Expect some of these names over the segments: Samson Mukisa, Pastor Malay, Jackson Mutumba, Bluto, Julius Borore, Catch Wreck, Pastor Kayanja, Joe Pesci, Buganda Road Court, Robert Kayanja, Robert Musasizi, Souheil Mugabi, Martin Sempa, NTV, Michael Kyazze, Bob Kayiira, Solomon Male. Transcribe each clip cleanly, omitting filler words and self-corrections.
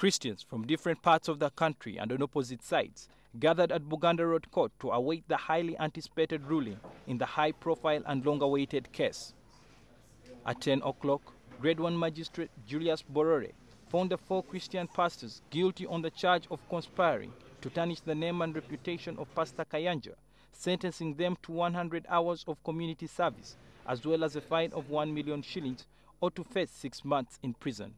Christians from different parts of the country and on opposite sides gathered at Buganda Road Court to await the highly anticipated ruling in the high-profile and long-awaited case. At 10 o'clock, Grade 1 Magistrate Julius Borore found the four Christian pastors guilty on the charge of conspiring to tarnish the name and reputation of Pastor Kayanja, sentencing them to 100 hours of community service, as well as a fine of 1 million shillings, or to face 6 months in prison.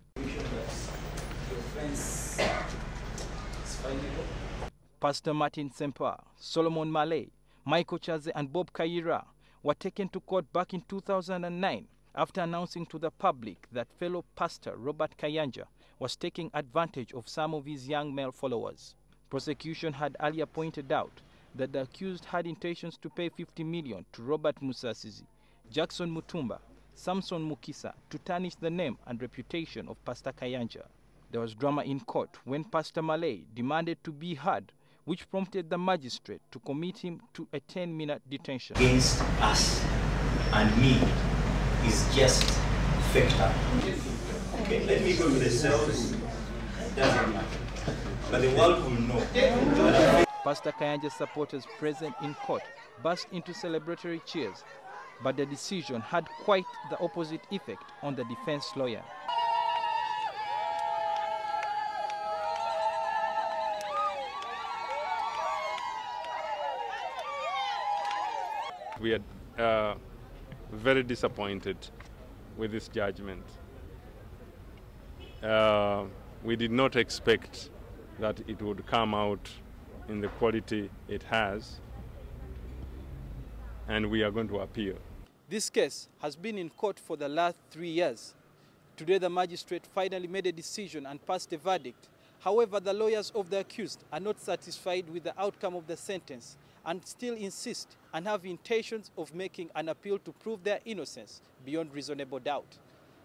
Pastor Martin Sempa, Solomon Male, Michael Kyazze and Bob Kayiira were taken to court back in 2009 after announcing to the public that fellow pastor Robert Kayanja was taking advantage of some of his young male followers. Prosecution had earlier pointed out that the accused had intentions to pay 50 million to Robert Musasizi, Jackson Mutumba, Samson Mukisa to tarnish the name and reputation of Pastor Kayanja. There was drama in court when Pastor Malay demanded to be heard, which prompted the magistrate to commit him to a 10-minute detention. Against us and me is just factor. Okay, let me go to the cells. Doesn't matter. But the world will know. Pastor Kayanja's supporters present in court burst into celebratory cheers, but the decision had quite the opposite effect on the defense lawyer. We are very disappointed with this judgment. We did not expect that it would come out in the quality it has, and we are going to appeal. This case has been in court for the last 3 years. Today the magistrate finally made a decision and passed a verdict. However, the lawyers of the accused are not satisfied with the outcome of the sentence and still insist and have intentions of making an appeal to prove their innocence beyond reasonable doubt.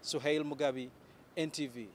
Souheil Mugabi, NTV.